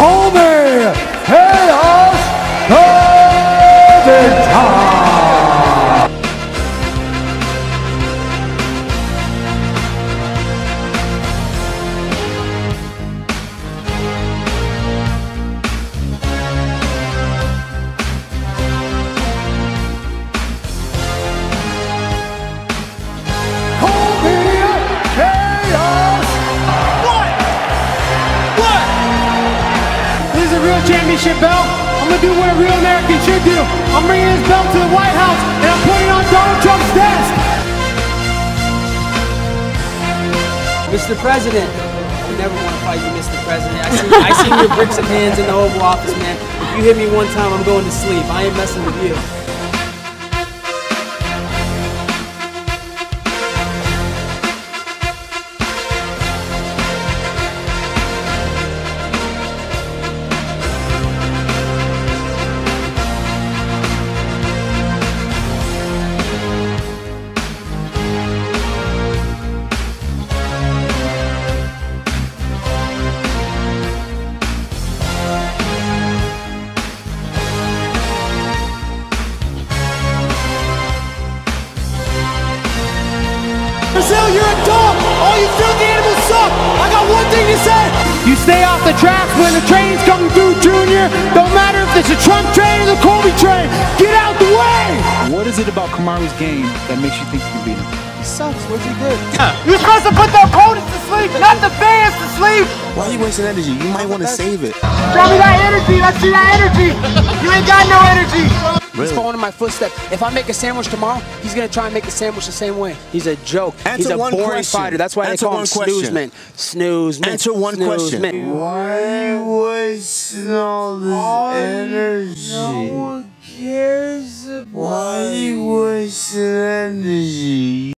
Almere Hellas Deventer. Championship belt. I'm gonna do what a real American should do. I'm bringing this belt to the White House and I'm putting it on Donald Trump's desk. Mr. President, I never want to fight you, Mr. President. I seen your bricks of hands in the Oval Office, man. If you hit me one time, I'm going to sleep. I ain't messing with you. Brazil, you're a dog! All you filthy animals suck! I got one thing to say! You stay off the tracks when the train's coming through, Junior! Don't matter if it's a Trump train or the Colby train! Get out the way! What is it about Kamaru's game that makes you think you can beat him? He sucks, what's he good? You're supposed to put the opponents to sleep, not the fans to sleep! Why are you wasting energy? You might want to save it. Show me that energy! Let's see that energy! You ain't got no energy! He's following in my footsteps. If I make a sandwich tomorrow, he's going to try and make the sandwich the same way. He's a joke. He's a boring fighter. That's why they call him Snoozeman. Snoozeman. Answer one question. Why waste all this energy? No one cares about it. Why waste energy?